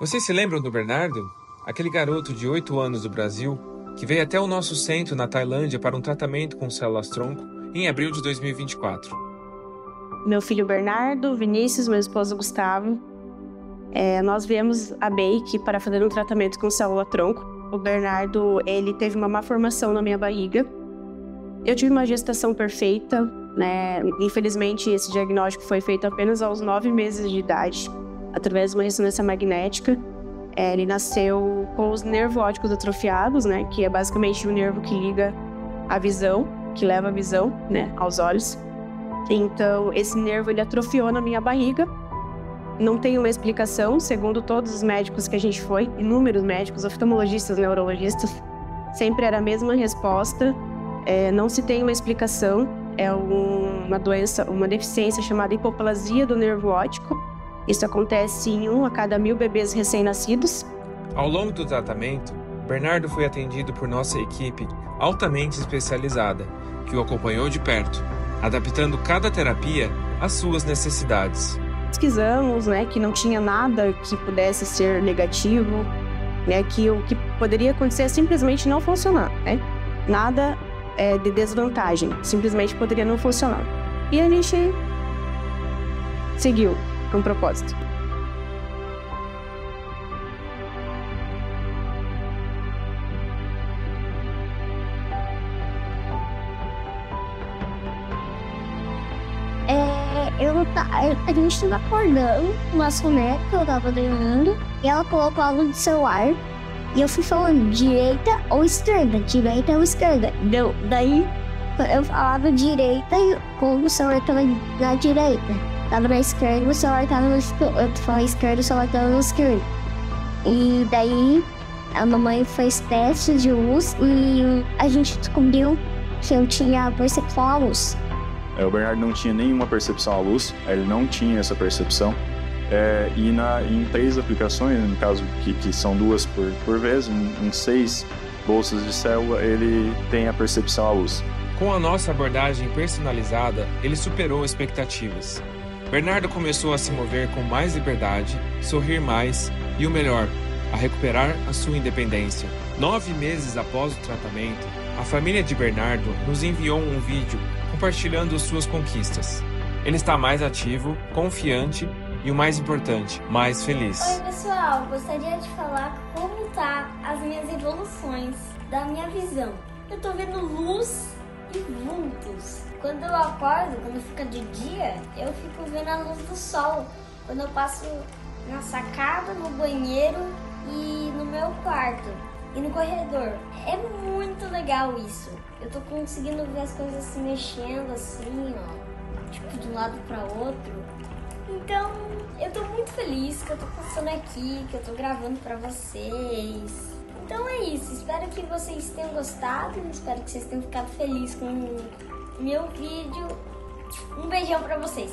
Vocês se lembram do Bernardo? Aquele garoto de 8 anos do Brasil que veio até o nosso centro na Tailândia para um tratamento com células-tronco em abril de 2024. Meu filho Bernardo, Vinícius, meu esposo Gustavo. Nós viemos a Beike para fazer um tratamento com célula-tronco. O Bernardo, ele teve uma malformação na minha barriga. Eu tive uma gestação perfeita, né? Infelizmente, esse diagnóstico foi feito apenas aos 9 meses de idade, através de uma ressonância magnética. Ele nasceu com os nervos óticos atrofiados, né? Que é basicamente o nervo que liga a visão, que leva a visão, né, aos olhos. Então, esse nervo ele atrofiou na minha barriga. Não tem uma explicação, segundo todos os médicos que a gente foi, inúmeros médicos, oftalmologistas, neurologistas, sempre era a mesma resposta. Não se tem uma explicação, é uma doença, uma deficiência chamada hipoplasia do nervo ótico. Isso acontece em 1 a cada 1000 bebês recém-nascidos. Ao longo do tratamento, Bernardo foi atendido por nossa equipe altamente especializada, que o acompanhou de perto, adaptando cada terapia às suas necessidades. Pesquisamos, né, que não tinha nada que pudesse ser negativo, né, que o que poderia acontecer é simplesmente não funcionar, né? Nada de desvantagem, simplesmente poderia não funcionar. E a gente seguiu com propósito. A gente tava acordando, uma soneca que eu tava dormindo, e ela colocou algo no celular, e eu fui falando direita ou esquerda, deu. Daí eu falava direita e o celular tava na direita, tava na esquerda, o celular tava na esquerda, eu falava esquerda, o celular tava na esquerda. E daí a mamãe fez testes de luz e a gente descobriu que eu tinha percepção à luz. O Bernardo não tinha nenhuma percepção à luz, ele não tinha essa percepção. Em 3 aplicações, no caso que são 2 por vez, em 6 bolsas de célula, ele tem a percepção à luz. Com a nossa abordagem personalizada, ele superou expectativas. Bernardo começou a se mover com mais liberdade, sorrir mais e, o melhor, a recuperar a sua independência. 9 meses após o tratamento, a família de Bernardo nos enviou um vídeo compartilhando suas conquistas. Ele está mais ativo, confiante e, o mais importante, mais feliz. Oi, pessoal! Gostaria de falar como tá as minhas evoluções da minha visão. Eu tô vendo luz e vultos. Quando eu acordo, quando fica de dia, eu fico vendo a luz do sol. Quando eu passo na sacada, no banheiro e no meu quarto e no corredor. É muito legal isso. Eu tô conseguindo ver as coisas se mexendo assim, ó, tipo de um lado para outro. Então, eu tô muito feliz que eu tô passando aqui, que eu tô gravando para vocês. Então é isso, espero que vocês tenham gostado, espero que vocês tenham ficado felizes com o meu vídeo. Um beijão para vocês.